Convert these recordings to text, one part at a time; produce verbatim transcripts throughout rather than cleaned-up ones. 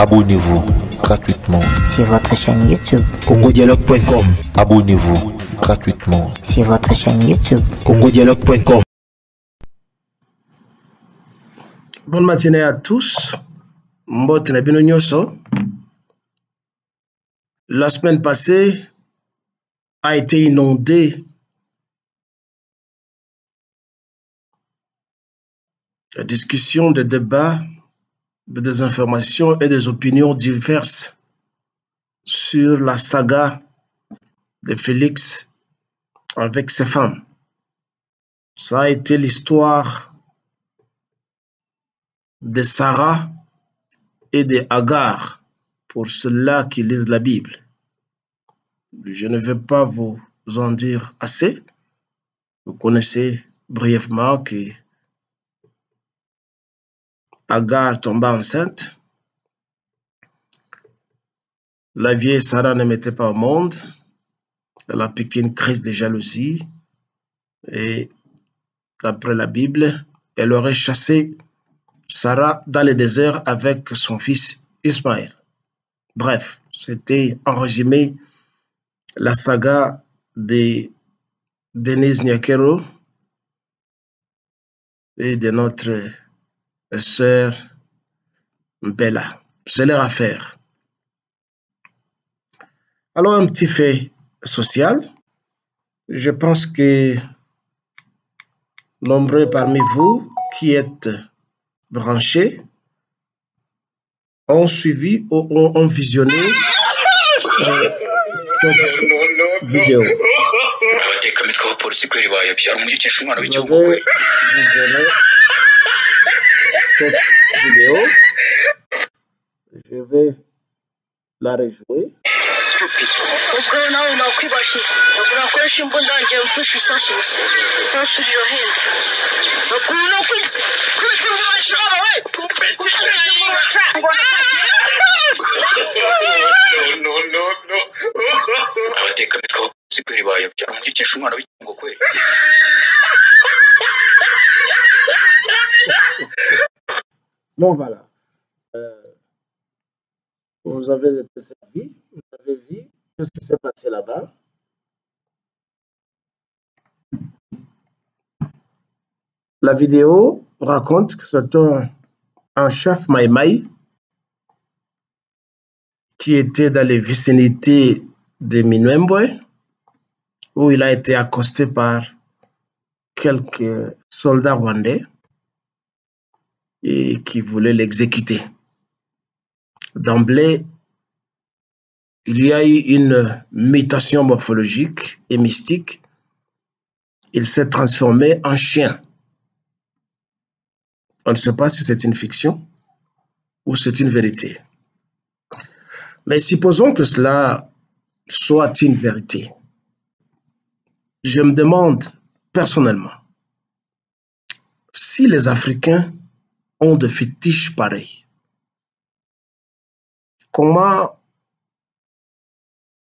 Abonnez-vous gratuitement sur votre chaîne YouTube Congo Dialogue point com. Abonnez-vous gratuitement sur votre chaîne YouTube Congo Dialogue point com. Bonne matinée à tous. Mbote na bino nyoso. La semaine passée a été inondée de discussions, de débats, de des informations et des opinions diverses sur la saga de Félix avec ses femmes. Ça a été l'histoire de Sarah et de Hagar, pour ceux-là qui lisent la Bible. Je ne vais pas vous en dire assez. Vous connaissez brièvement que Agar tomba enceinte. La vieille Sarah ne mettait pas au monde. Elle a piqué une crise de jalousie. Et d'après la Bible, elle aurait chassé Sarah dans le désert avec son fils Ismaël. Bref, c'était en résumé la saga de Denise Nyakero et de notre sœur Bella. C'est leur affaire. Alors, un petit fait social. Je pense que nombreux parmi vous qui êtes branchés ont suivi ou ont, ont visionné euh, cette vidéo. Vous avez visionné cette vidéo. Je vais la rejouer. Bon, voilà. Euh, vous avez été servi. Vous avez vu ce qui s'est passé là-bas. La vidéo raconte que c'est un, un chef Maïmaï qui était dans les vicinités de Minouemboué, où il a été accosté par quelques soldats rwandais et qui voulaient l'exécuter. D'emblée, il y a eu une mutation morphologique et mystique. Il s'est transformé en chien. On ne sait pas si c'est une fiction ou c'est une vérité. Mais supposons que cela soit une vérité. Je me demande personnellement si les Africains ont de fétiches pareils. Comment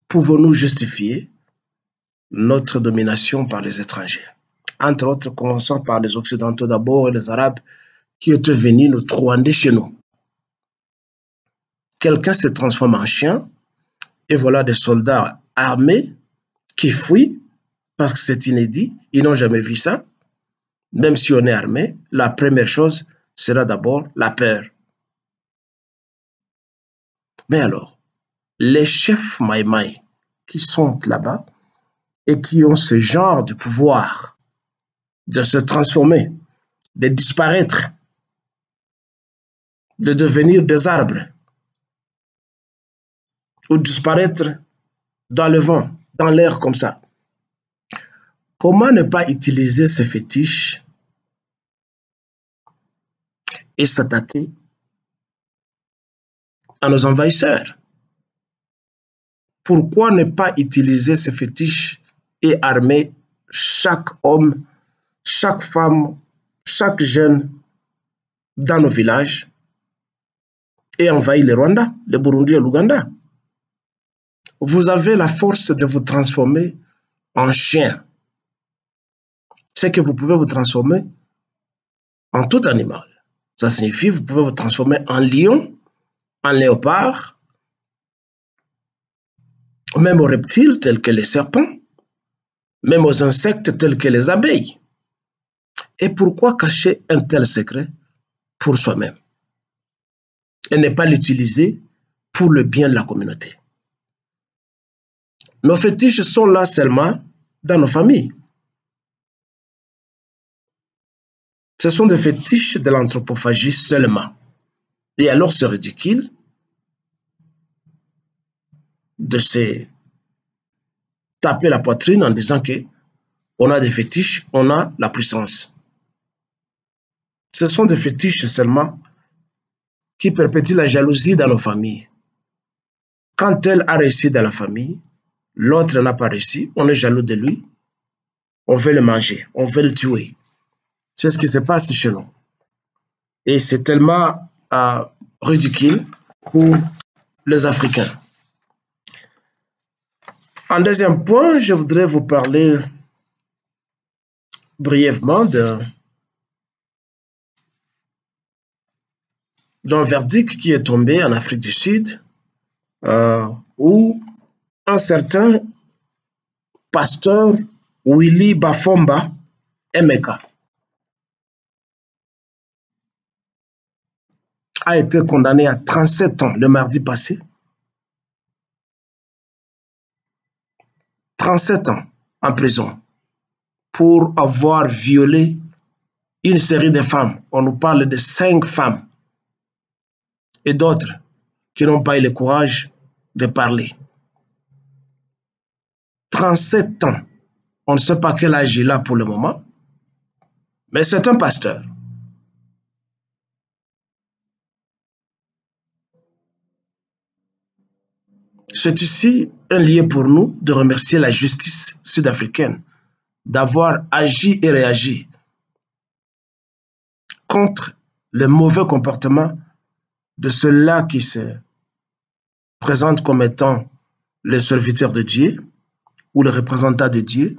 pouvons-nous justifier notre domination par les étrangers? Entre autres, commençant par les Occidentaux d'abord et les Arabes qui étaient venus nous truander chez nous. Quelqu'un se transforme en chien et voilà des soldats armés qui fuient parce que c'est inédit, ils n'ont jamais vu ça. Même si on est armé, la première chose sera d'abord la peur. Mais alors, les chefs Maïmaï qui sont là-bas et qui ont ce genre de pouvoir de se transformer, de disparaître, de devenir des arbres ou disparaître dans le vent, dans l'air comme ça. Comment ne pas utiliser ce fétiche et s'attaquer à nos envahisseurs? Pourquoi ne pas utiliser ce fétiche et armer chaque homme, chaque femme, chaque jeune dans nos villages et envahir le Rwanda, le Burundi et l'Ouganda? Vous avez la force de vous transformer en chien. C'est que vous pouvez vous transformer en tout animal. Ça signifie que vous pouvez vous transformer en lion, en léopard, même aux reptiles tels que les serpents, même aux insectes tels que les abeilles. Et pourquoi cacher un tel secret pour soi-même et ne pas l'utiliser pour le bien de la communauté? Nos fétiches sont là seulement dans nos familles. Ce sont des fétiches de l'anthropophagie seulement. Et alors c'est ridicule de se taper la poitrine en disant que on a des fétiches, on a la puissance. Ce sont des fétiches seulement qui perpétuent la jalousie dans nos familles. Quand elle a réussi dans la famille, l'autre n'a pas réussi, on est jaloux de lui, on veut le manger, on veut le tuer. C'est ce qui se passe chez nous. Et c'est tellement euh, ridicule pour les Africains. En deuxième point, je voudrais vous parler brièvement d'un verdict qui est tombé en Afrique du Sud, euh, où un certain pasteur Willy Bafomba Emeka a été condamné à trente-sept ans le mardi passé. trente-sept ans en prison pour avoir violé une série de femmes. On nous parle de cinq femmes et d'autres qui n'ont pas eu le courage de parler. trente-sept ans. On ne sait pas quel âge il a pour le moment, mais c'est un pasteur. C'est ici un lieu pour nous de remercier la justice sud-africaine d'avoir agi et réagi contre le mauvais comportement de ceux-là qui se présentent comme étant les serviteurs de Dieu ou les représentants de Dieu.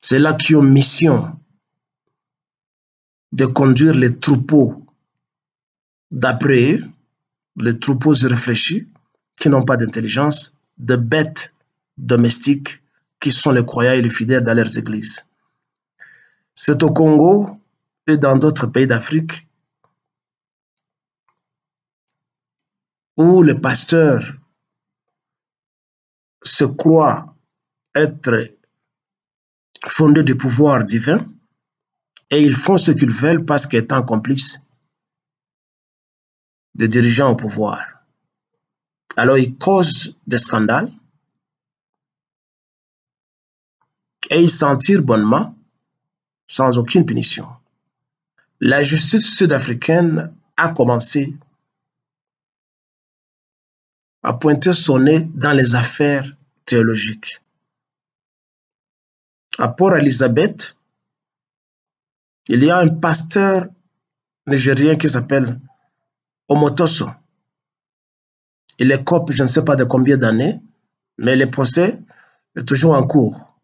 C'est là qui ont mission de conduire les troupeaux d'après eux, les troupeaux irréfléchis, qui n'ont pas d'intelligence, de bêtes domestiques qui sont les croyants et les fidèles dans leurs églises. C'est au Congo et dans d'autres pays d'Afrique où le pasteur se croit être fondé du pouvoir divin et ils font ce qu'ils veulent parce qu'étant complices des dirigeants au pouvoir. Alors, ils causent des scandales et ils s'en tirent bonnement sans aucune punition. La justice sud-africaine a commencé à pointer son nez dans les affaires théologiques. À Port-Elizabeth, il y a un pasteur nigérien qui s'appelle Omotoso. Il est écope, je ne sais pas de combien d'années, mais le procès est toujours en cours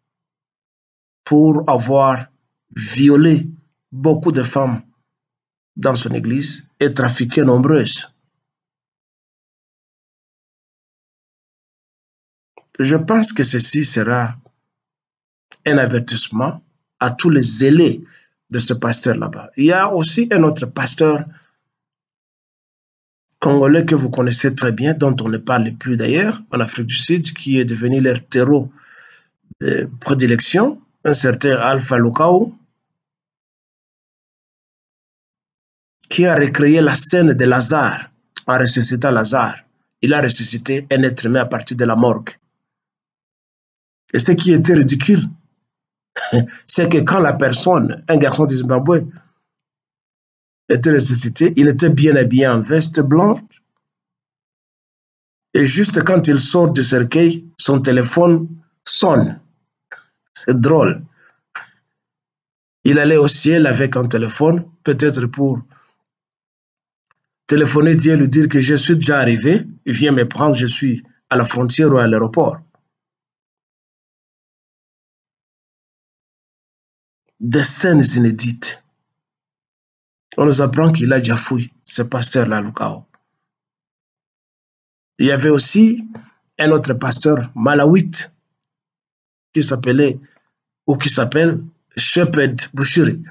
pour avoir violé beaucoup de femmes dans son église et trafiqué nombreuses. Je pense que ceci sera un avertissement à tous les zélés de ce pasteur là-bas. Il y a aussi un autre pasteur congolais que vous connaissez très bien, dont on ne parle plus d'ailleurs, en Afrique du Sud, qui est devenu leur terreau de prédilection, un certain Alph Lukau, qui a recréé la scène de Lazare en ressuscitant Lazare. Il a ressuscité un être humain à partir de la morgue. Et ce qui était ridicule, c'est que quand la personne, un garçon du Zimbabwe, était ressuscité, il était bien habillé en veste blanche et juste quand il sort du cercueil, son téléphone sonne. C'est drôle. Il allait au ciel avec un téléphone, peut-être pour téléphoner Dieu, lui dire que je suis déjà arrivé, il vient me prendre, je suis à la frontière ou à l'aéroport. Des scènes inédites. On nous apprend qu'il a déjà fouillé ce pasteur-là, Lukau. Il y avait aussi un autre pasteur malawite qui s'appelait ou qui s'appelle Shepherd Bushiri.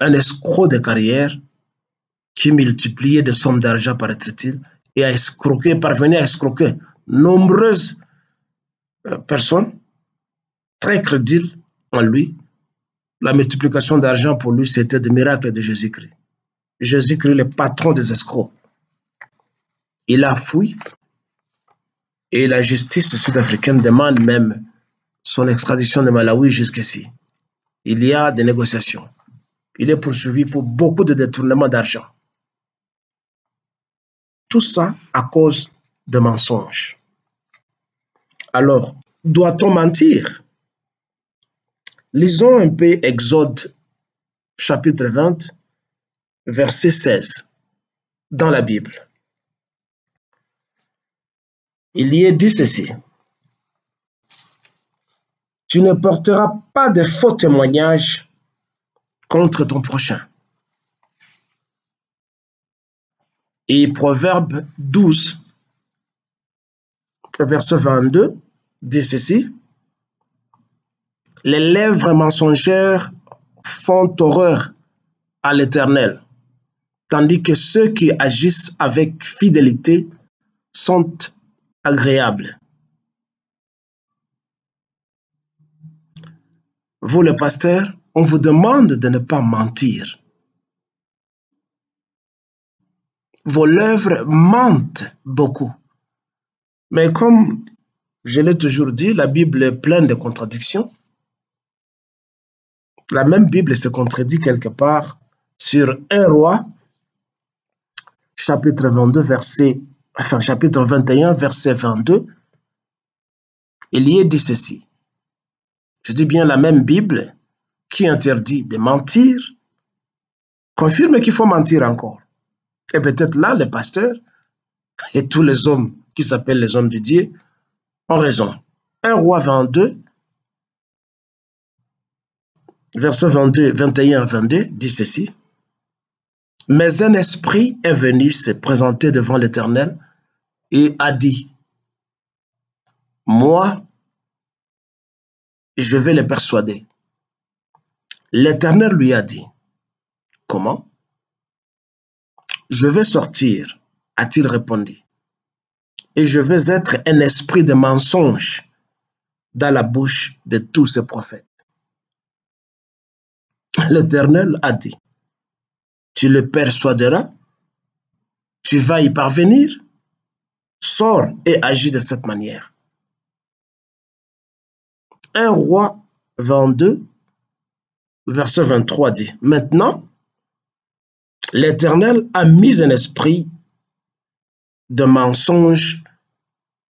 Un escroc de carrière qui multipliait des sommes d'argent, paraît-il, et a escroqué, parvenu à escroquer nombreuses personnes très crédules en lui. La multiplication d'argent pour lui, c'était des miracles de Jésus-Christ. Jésus-Christ, le patron des escrocs. Il a fui et la justice sud-africaine demande même son extradition de Malawi jusqu'ici. Il y a des négociations. Il est poursuivi pour beaucoup de détournements d'argent. Tout ça à cause de mensonges. Alors, doit-on mentir? Lisons un peu Exode, chapitre vingt, verset seize, dans la Bible. Il y est dit ceci. « Tu ne porteras pas de faux témoignages contre ton prochain. » Et Proverbe douze, verset vingt-deux, dit ceci. « Les lèvres mensongères font horreur à l'Éternel, tandis que ceux qui agissent avec fidélité sont agréables. » Vous, le pasteur, on vous demande de ne pas mentir. Vos lèvres mentent beaucoup. Mais comme je l'ai toujours dit, la Bible est pleine de contradictions. La même Bible se contredit quelque part sur un roi, chapitre vingt-deux, verset, enfin, chapitre vingt-et-un, verset vingt-deux. Il y est dit ceci. Je dis bien la même Bible qui interdit de mentir, confirme qu'il faut mentir encore. Et peut-être là, les pasteurs et tous les hommes qui s'appellent les hommes de Dieu ont raison. un roi vingt-deux, verset vingt-et-un à vingt-deux dit ceci. « Mais un esprit est venu se présenter devant l'Éternel et a dit, « Moi, je vais le persuader. » L'Éternel lui a dit, « Comment ? » « Je vais sortir, » a-t-il répondu, « et je vais être un esprit de mensonge dans la bouche de tous ces prophètes. » L'Éternel a dit, « Tu le persuaderas, tu vas y parvenir, sors et agis de cette manière. » un roi vingt-deux, verset vingt-trois dit, « Maintenant, l'Éternel a mis un esprit de mensonge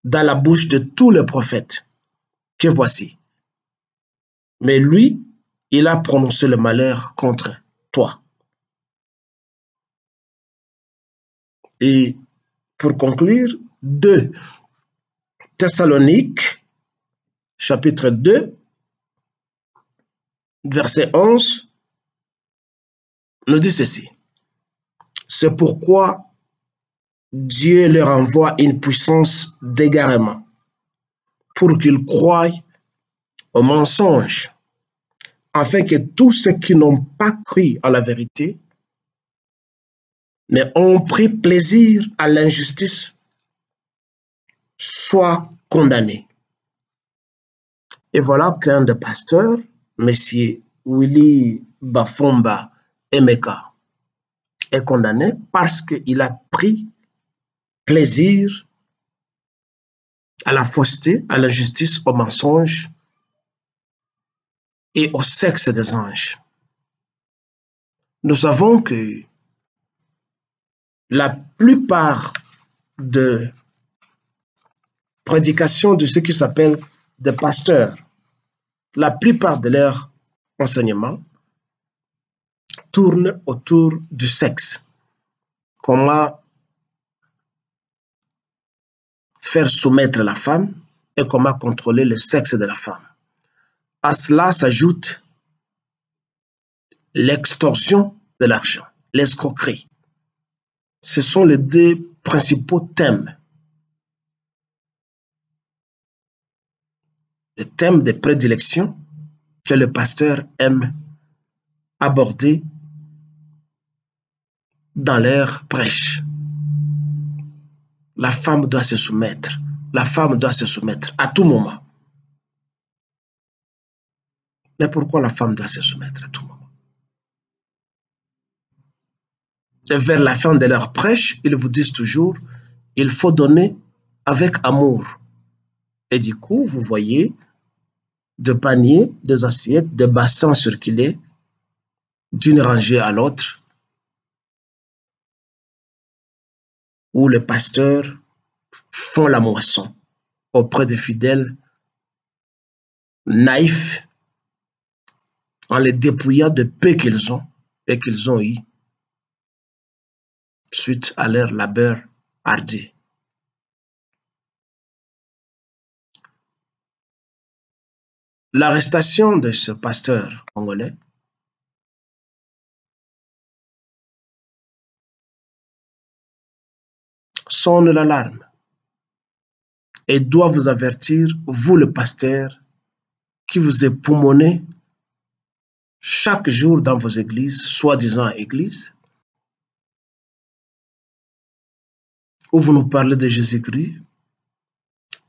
dans la bouche de tous les prophètes, que voici. Mais lui, il a prononcé le malheur contre toi. » Et pour conclure, deux Thessaloniques, chapitre deux, verset onze, nous dit ceci. C'est pourquoi Dieu leur envoie une puissance d'égarement pour qu'ils croient aux mensonges, afin que tous ceux qui n'ont pas cru à la vérité, mais ont pris plaisir à l'injustice, soient condamnés. Et voilà qu'un des pasteurs, M. Willy Bafomba Emeka, est condamné parce qu'il a pris plaisir à la fausseté, à l'injustice, au mensonge et au sexe des anges. Nous savons que la plupart de prédications de ceux qui s'appellent des pasteurs, la plupart de leurs enseignements tourne autour du sexe. Comment faire soumettre la femme et comment contrôler le sexe de la femme. À cela s'ajoute l'extorsion de l'argent, l'escroquerie. Ce sont les deux principaux thèmes. Le thème des prédilections que le pasteur aime aborder dans leur prêche. La femme doit se soumettre. La femme doit se soumettre à tout moment. Mais pourquoi la femme doit se soumettre à tout moment? Et vers la fin de leur prêche, ils vous disent toujours, il faut donner avec amour. Et du coup, vous voyez des paniers, des assiettes, des bassins circulés d'une rangée à l'autre, où les pasteurs font la moisson auprès des fidèles naïfs en les dépouillant de peu qu'ils ont et qu'ils ont eu suite à leur labeur hardi. L'arrestation de ce pasteur congolais sonne l'alarme et doit vous avertir, vous le pasteur, qui vous époumonez chaque jour dans vos églises, soi-disant églises, où vous nous parlez de Jésus-Christ,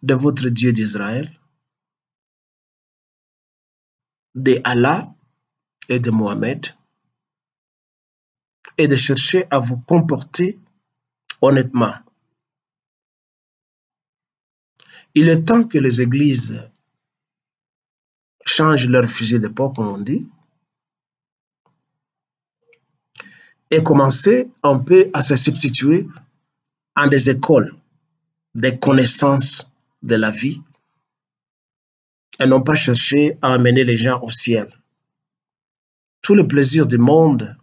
de votre Dieu d'Israël, de Allah et de Mohamed, et de chercher à vous comporter honnêtement. Il est temps que les églises changent leur fusil d'épaule, comme on dit, et commencer un peu à se substituer en des écoles, des connaissances de la vie, et non pas chercher à amener les gens au ciel. Tout le plaisir du monde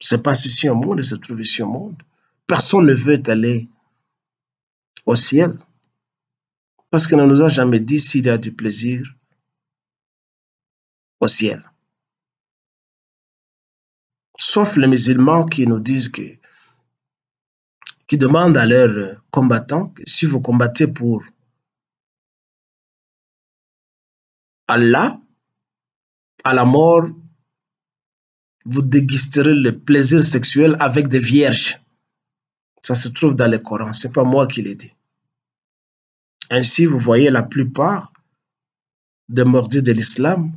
se passe ici au monde et se trouve ici au monde. Personne ne veut aller au ciel parce qu'on ne nous a jamais dit s'il y a du plaisir au ciel. Sauf les musulmans qui nous disent que, qui demandent à leurs combattants que si vous combattez pour Allah, à la mort, vous dégusterez le plaisir sexuel avec des vierges. Ça se trouve dans le Coran, ce n'est pas moi qui l'ai dit. Ainsi, vous voyez la plupart des mordus de l'islam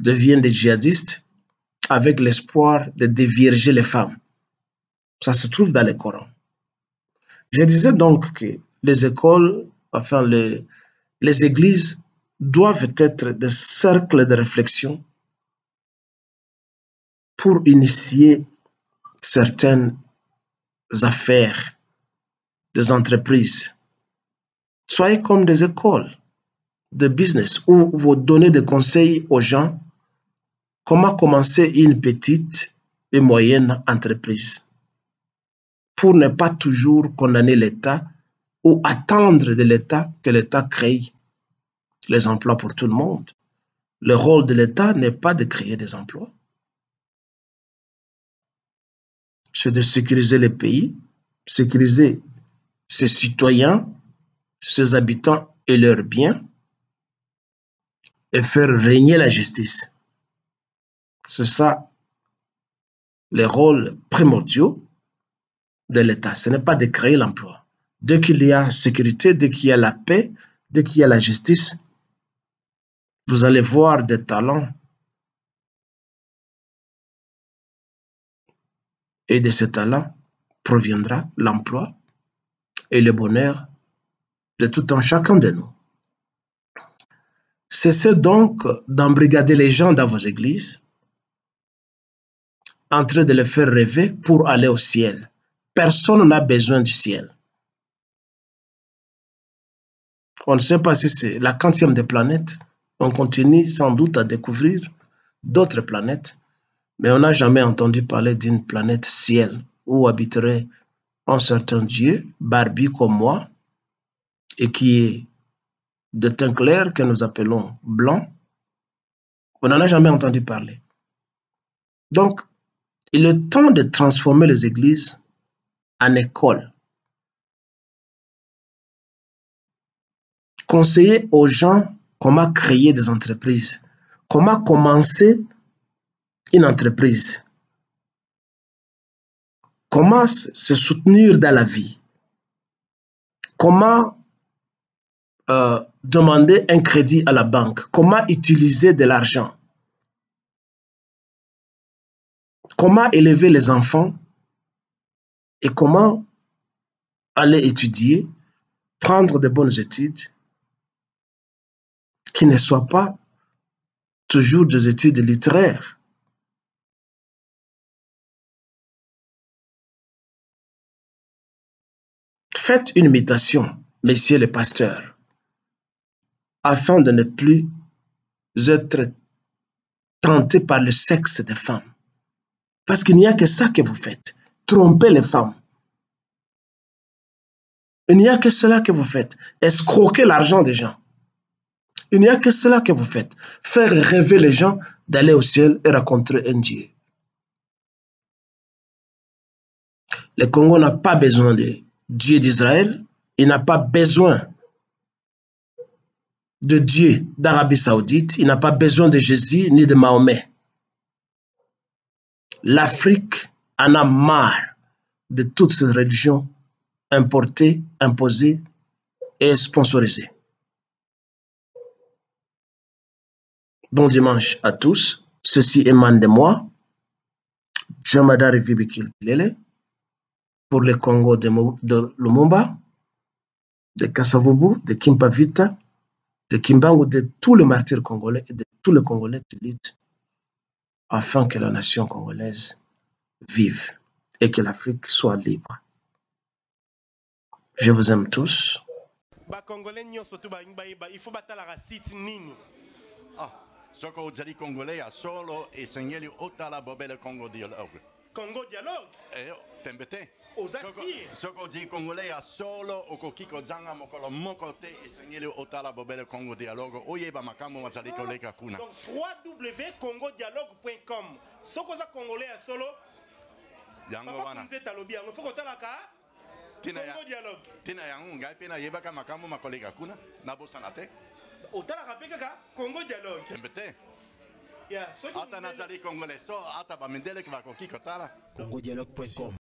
deviennent des djihadistes avec l'espoir de dévierger les femmes. Ça se trouve dans le Coran. Je disais donc que les écoles, enfin les, les églises doivent être des cercles de réflexion pour initier certaines affaires, des entreprises. Soyez comme des écoles de business où vous donnez des conseils aux gens comment commencer une petite et moyenne entreprise pour ne pas toujours condamner l'État ou attendre de l'État que l'État crée les emplois pour tout le monde. Le rôle de l'État n'est pas de créer des emplois, c'est de sécuriser le pays, sécuriser ses citoyens, ses habitants et leurs biens, et faire régner la justice. C'est ça les rôles primordiaux de l'État. Ce n'est pas de créer l'emploi. Dès qu'il y a sécurité, dès qu'il y a la paix, dès qu'il y a la justice, vous allez voir des talents et de ce talent proviendra l'emploi et le bonheur de tout un chacun de nous. Cessez donc d'embrigader les gens dans vos églises, en train de les faire rêver pour aller au ciel. Personne n'a besoin du ciel. On ne sait pas si c'est la quantième des planètes. On continue sans doute à découvrir d'autres planètes, mais on n'a jamais entendu parler d'une planète ciel où habiterait un certain Dieu, barbu comme moi, et qui est de teint clair que nous appelons blanc. On n'en a jamais entendu parler. Donc, Il est temps de transformer les églises en écoles. Conseiller aux gens comment créer des entreprises, comment commencer une entreprise, comment se soutenir dans la vie, comment euh, demander un crédit à la banque, comment utiliser de l'argent, comment élever les enfants et comment aller étudier, prendre de bonnes études qui ne soient pas toujours des études littéraires. Faites une méditation, messieurs les pasteurs, afin de ne plus être tentés par le sexe des femmes. Parce qu'il n'y a que ça que vous faites, tromper les femmes. Il n'y a que cela que vous faites, escroquer l'argent des gens. Il n'y a que cela que vous faites, faire rêver les gens d'aller au ciel et rencontrer un Dieu. Le Congo n'a pas besoin de Dieu d'Israël, il n'a pas besoin de Dieu d'Arabie Saoudite, il n'a pas besoin de Jésus ni de Mahomet. L'Afrique en a marre de toutes ces religions importées, imposées et sponsorisées. Bon dimanche à tous. Ceci émane de moi, Jamada Revibikil Kilele, pour le Congo de, de Lumumba, de Kassavobu, de Kimpavita, de Kimbango, de tous les martyrs congolais et de tous les Congolais qui luttent afin que la nation congolaise vive et que l'Afrique soit libre. Je vous aime tous. Congo Dialogue. Eh, tembete. Ozasi. Soko di Congolais a solo okokiko zanga mokolo mokote esenyele otala bobele Congo Dialogue. Oyeba makambo mazali koleka kuna. Donc w w w point congo dialogue point com. Soko za Congolais a solo. Yango wana. Nzeta lobi yango foko talaka. Tina ya Congo Dialogue. Tina yango ngai pena yeba ka makambo makolega kuna na bosana te. Otala kapeka ka Congo Dialogue. Tembete. Yeah, so Congo Dialogue point com.